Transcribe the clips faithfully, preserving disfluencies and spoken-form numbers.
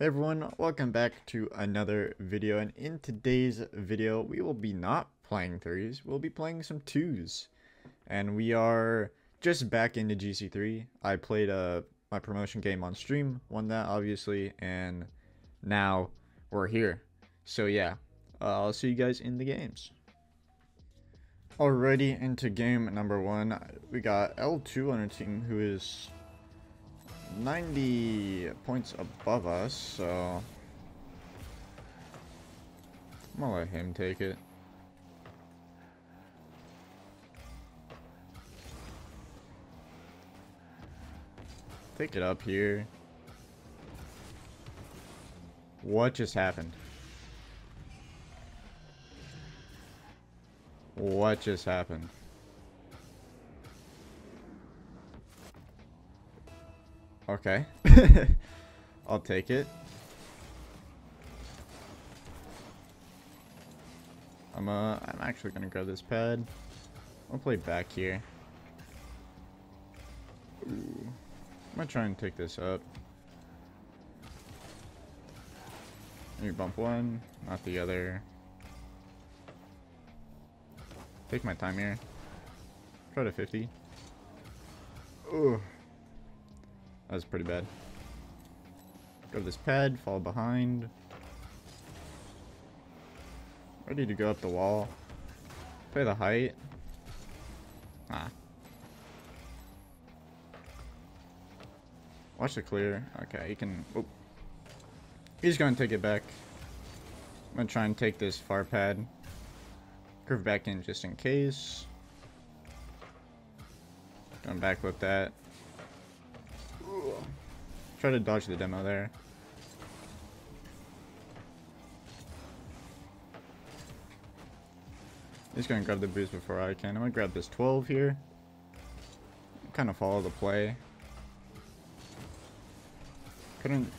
Hey everyone, welcome back to another video, and in today's video we will be not playing threes, we'll be playing some twos. And we are just back into G C three. I played uh, my promotion game on stream, won that obviously, and now we're here. So yeah, uh, I'll see you guys in the games. Alrighty, into game number one. We got L two on our team, who is ninety points above us, so I'm gonna let him take it. Take it up here. What just happened? What just happened? Okay. I'll take it. I'm uh I'm actually gonna grab this pad. I'll play back here. Ooh. I'm gonna try and take this up. Maybe bump one, not the other. Take my time here. Try to fifty. Ooh. That was pretty bad. Go to this pad, fall behind. Ready to go up the wall. Play the height. Ah. Watch the clear. Okay, he can... Oh. He's going to take it back. I'm going to try and take this far pad. Curve back in just in case. Going back with that. Try to dodge the demo there. He's gonna grab the boost before I can. I'm gonna grab this twelve here. Kind of follow the play. Couldn't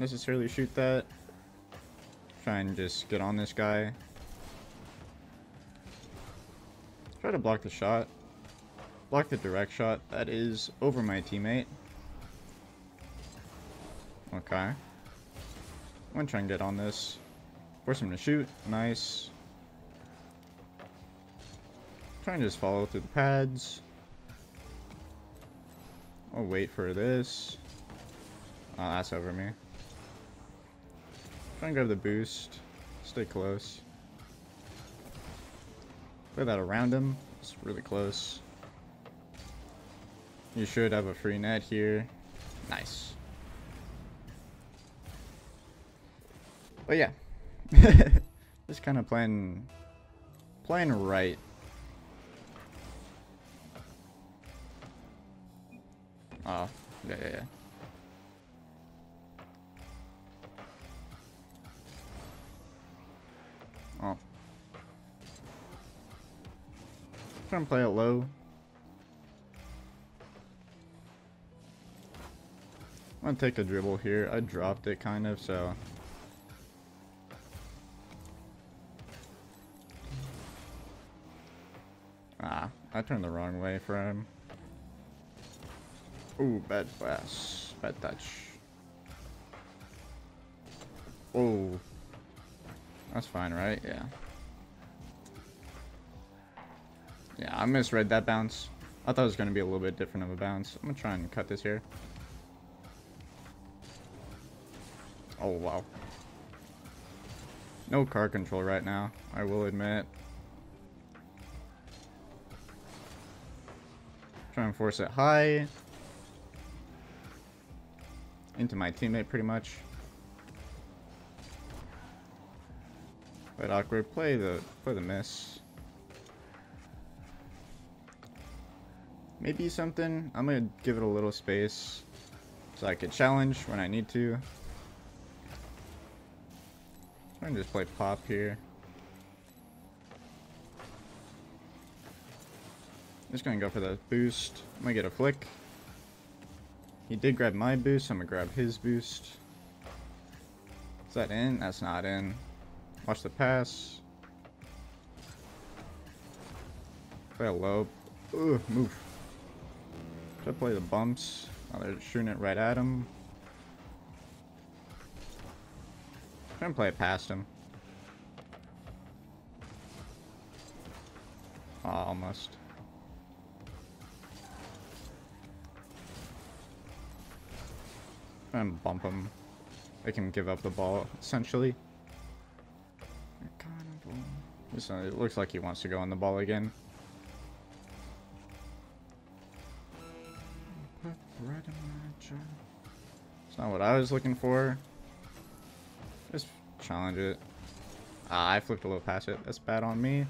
necessarily shoot that. Try and just get on this guy. Try to block the shot. Block the direct shot. That is over my teammate. Okay. I'm gonna try and get on this. Force him to shoot. Nice. Try and just follow through the pads. I'll wait for this. Oh, that's over me. Try and grab the boost. Stay close. Play that around him. It's really close. You should have a free net here. Nice. But yeah, just kind of playing, playing right. Oh, yeah, yeah, yeah. Oh. Trying to play it low. I'm going to take the dribble here. I dropped it kind of, so... I turned the wrong way for him. Ooh, bad pass. Bad touch. Oh. That's fine, right? Yeah. Yeah, I misread that bounce. I thought it was going to be a little bit different of a bounce. I'm going to try and cut this here. Oh, wow. No car control right now, I will admit. Try and force it high. Into my teammate, pretty much. But awkward. Play the play the miss. Maybe something. I'm gonna give it a little space so I could challenge when I need to. Try and just play pop here. Just gonna go for the boost. I'm gonna get a flick. He did grab my boost. I'm gonna grab his boost. Is that in? That's not in. Watch the pass. Play a low. Ugh, move. Should I play the bumps? Oh, they're shooting it right at him. I'm gonna play it past him. Oh, almost. And bump him. They can give up the ball, essentially. Listen, it looks like he wants to go on the ball again. It's not what I was looking for. Just challenge it. Ah, I flipped a little past it. That's bad on me.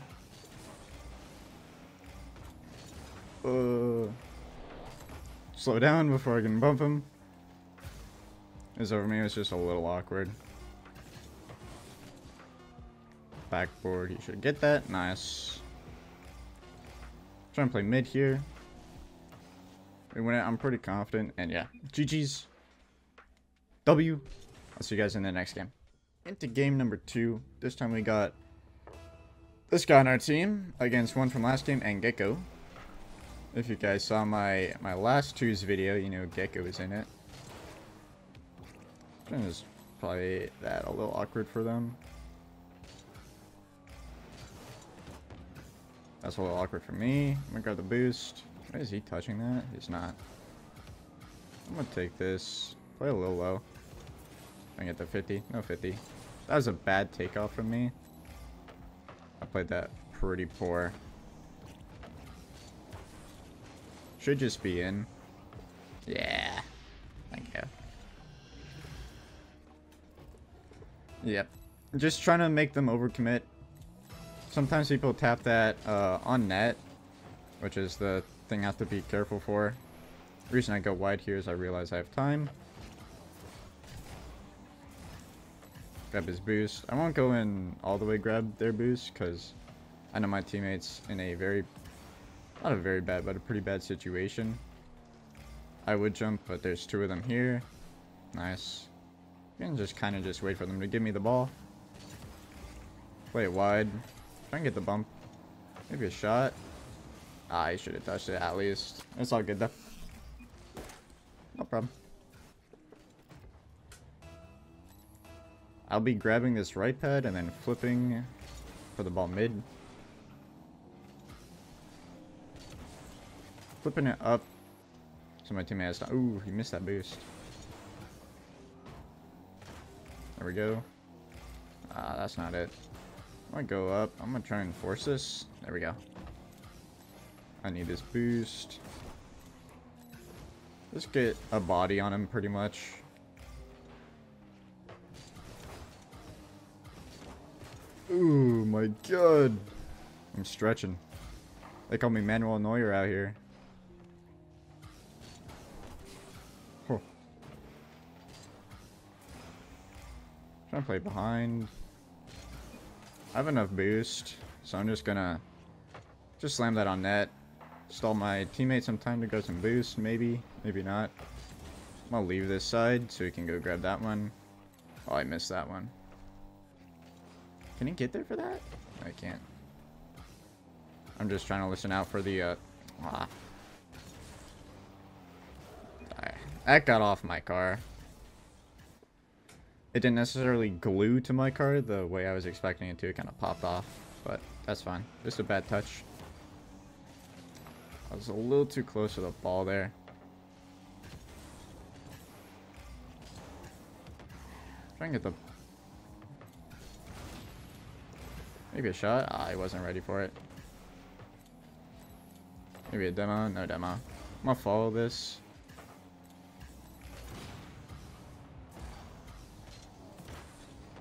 Uh, slow down before I can bump him. It was over me. It was just a little awkward. Backboard. You should get that. Nice. Trying to play mid here. We win it. I'm pretty confident. And yeah. G G's. W. I'll see you guys in the next game. Into game number two. This time we got this guy on our team against one from last game and Gecko. If you guys saw my my last two's video, you know Gecko is in it. It was probably that a little awkward for them. That's a little awkward for me. I'm gonna grab the boost. Why is he touching that? He's not. I'm gonna take this. Play a little low. I get the fifty. No fifty. That was a bad takeoff from me. I played that pretty poor. Should just be in. Yeah. Thank you. Yep. Just trying to make them overcommit. Sometimes people tap that uh, on net, which is the thing I have to be careful for. The reason I go wide here is I realize I have time. Grab his boost. I won't go in all the way grab their boost because I know my teammates in a very, not a very bad, but a pretty bad situation. I would jump, but there's two of them here. Nice. You can just kind of just wait for them to give me the ball. Play it wide. Try and get the bump. Maybe a shot. Ah, I should have touched it at least. It's all good though. No problem. I'll be grabbing this right pad and then flipping for the ball mid. Flipping it up. So my teammate has to... Ooh, he missed that boost. There we go. Ah, that's not it. I'm gonna go up. I'm gonna try and force this. There we go. I need this boost. Let's get a body on him, pretty much. Ooh, my God. I'm stretching. They call me Manuel Neuer out here. I'm gonna play behind. I have enough boost, so I'm just gonna just slam that on net. Stall my teammate some time to go some boost, maybe, maybe not. I'm gonna leave this side so we can go grab that one. Oh, I missed that one. Can he get there for that? I can't. I'm just trying to listen out for the. Uh, ah. That got off my car. It didn't necessarily glue to my car the way I was expecting it to. It kind of popped off, but that's fine. Just a bad touch. I was a little too close to the ball there. Try and get the... Maybe a shot? Ah, I wasn't ready for it. Maybe a demo? No demo. I'm gonna follow this.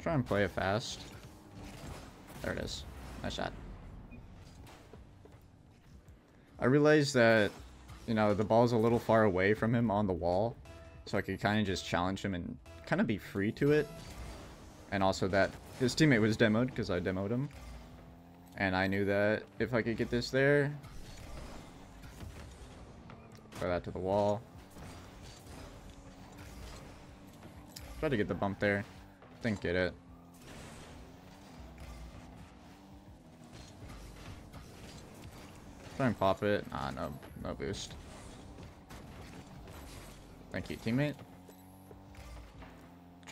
Try and play it fast. There it is. Nice shot. I realized that, you know, the ball's a little far away from him on the wall, so I could kind of just challenge him and kind of be free to it. And also that his teammate was demoed because I demoed him. And I knew that if I could get this there, throw that to the wall. Try to get the bump there. Didn't get it. Try and pop it. Ah, no, no boost. Thank you, teammate.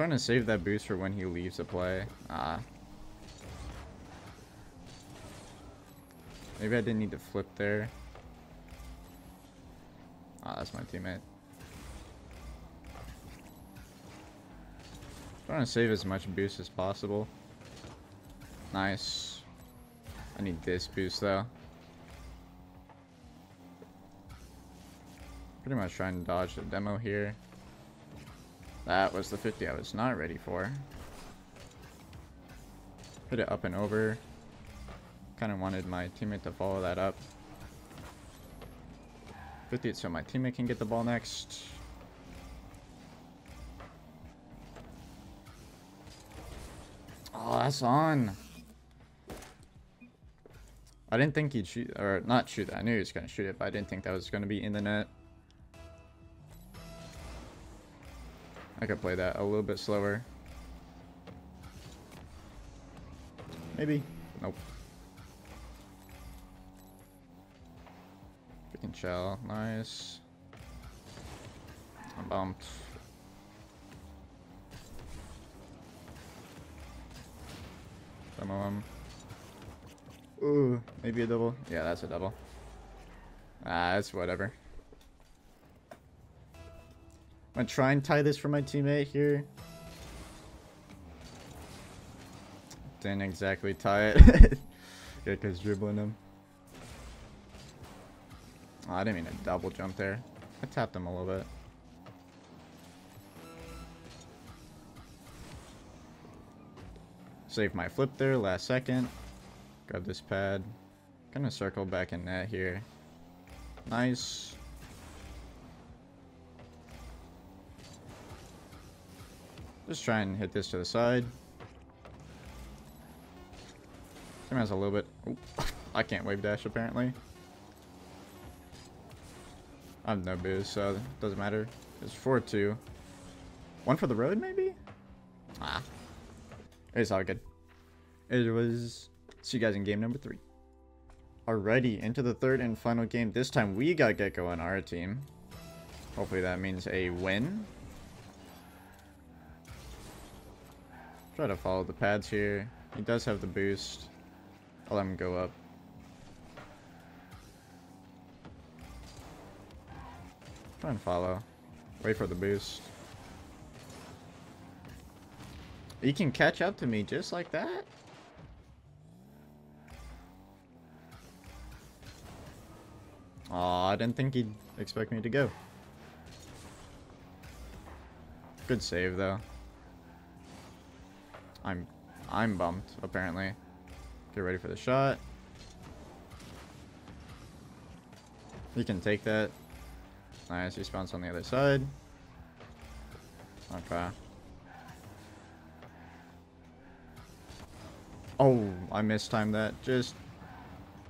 trying to save that boost for when he leaves the play. Ah. Maybe I didn't need to flip there. Ah, that's my teammate. Trying to save as much boost as possible. Nice. I need this boost though. Pretty much trying to dodge the demo here. That was the fifty I was not ready for. Hit it up and over. Kind of wanted my teammate to follow that up. fifty so my teammate can get the ball next. Oh, that's on. I didn't think he'd shoot, or not shoot that. I knew he was going to shoot it, but I didn't think that was going to be in the net. I could play that a little bit slower. Maybe. Nope. Freaking shell. Nice. I'm bumped. Demo him. Ooh, maybe a double. Yeah, that's a double. Ah, it's whatever. I'm gonna try and tie this for my teammate here. Didn't exactly tie it. Gecko's dribbling him. Oh, I didn't mean to double jump there. I tapped him a little bit. Save my flip there, last second. Grab this pad. Gonna circle back in net here. Nice. Just try and hit this to the side. Team has a little bit. Ooh, I can't wave dash apparently. I have no boost, so it doesn't matter. It's four two. One for the road, maybe? Ah. It's all good. It was. See you guys in game number three. Alrighty, into the third and final game. This time we got Gecko on our team. Hopefully that means a win. Try to follow the pads here. He does have the boost. I'll let him go up. Try and follow. Wait for the boost. He can catch up to me just like that? Aw, I didn't think he'd expect me to go. Good save though. I'm I'm bumped, apparently. Get ready for the shot. He can take that. Nice, he spawns on the other side. Okay. Oh, I mistimed that just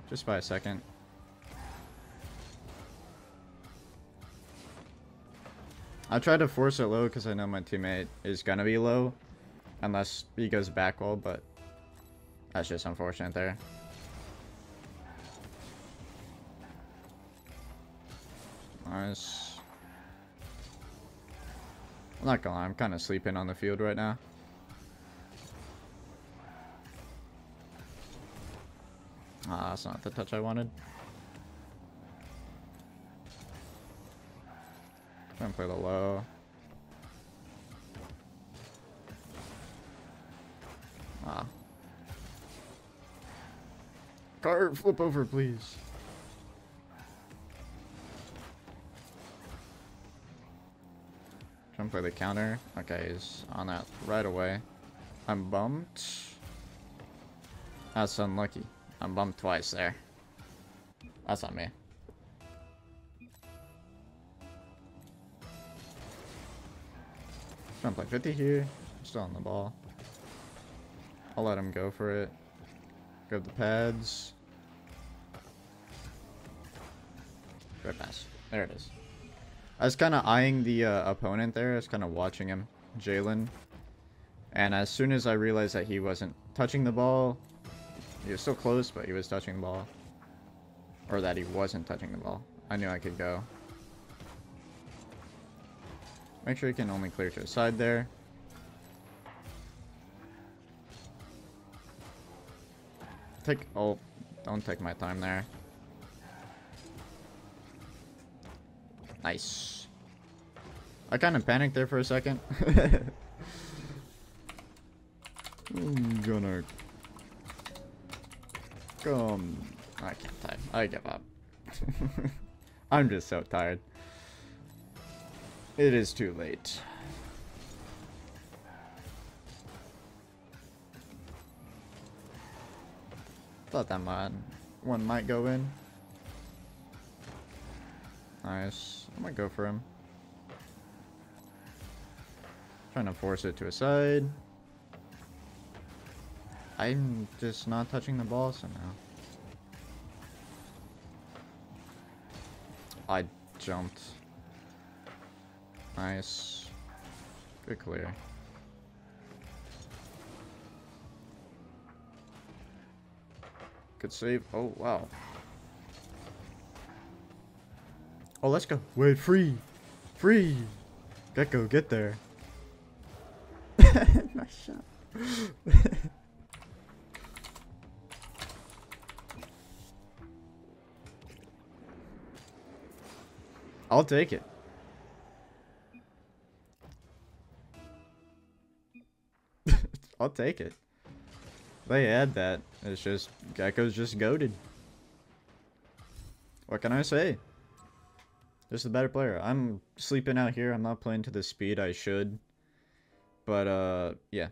just by a second. I tried to force it low because I know my teammate is gonna be low. Unless he goes back wall, but that's just unfortunate there. Nice. I'm not gonna lie, I'm kind of sleeping on the field right now. Ah, that's not the touch I wanted. Try and play the low. Ah. Car, flip over, please. Try and play the counter. Okay, he's on that right away. I'm bumped. That's unlucky. I'm bumped twice there. That's on me. Try and play fifty here. I'm still on the ball. I'll let him go for it. Grab the pads. Great pass. There it is. I was kind of eyeing the uh, opponent there. I was kind of watching him. Jalen. And as soon as I realized that he wasn't touching the ball. He was still close, but he was touching the ball. Or that he wasn't touching the ball. I knew I could go. Make sure you can only clear to the side there. Take... Oh, don't take my time there. Nice. I kind of panicked there for a second. I'm gonna... Come... I can't type. I give up. I'm just so tired. It is too late. Thought that mod one might go in. Nice. I might go for him. Trying to force it to a side. I'm just not touching the ball somehow. I jumped. Nice. Good clear. Good save. Oh, wow. Oh, let's go. Wait, free. Free. Gecko, get there. Nice shot. I'll take it. I'll take it. They had that. It's just Gecko's just goated. What can I say? Just a better player. I'm sleeping out here. I'm not playing to the speed I should. But uh, yeah.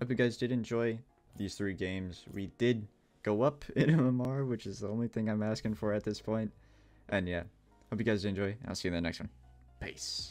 Hope you guys did enjoy these three games. We did go up in M M R, which is the only thing I'm asking for at this point. And yeah. Hope you guys did enjoy. I'll see you in the next one. Peace.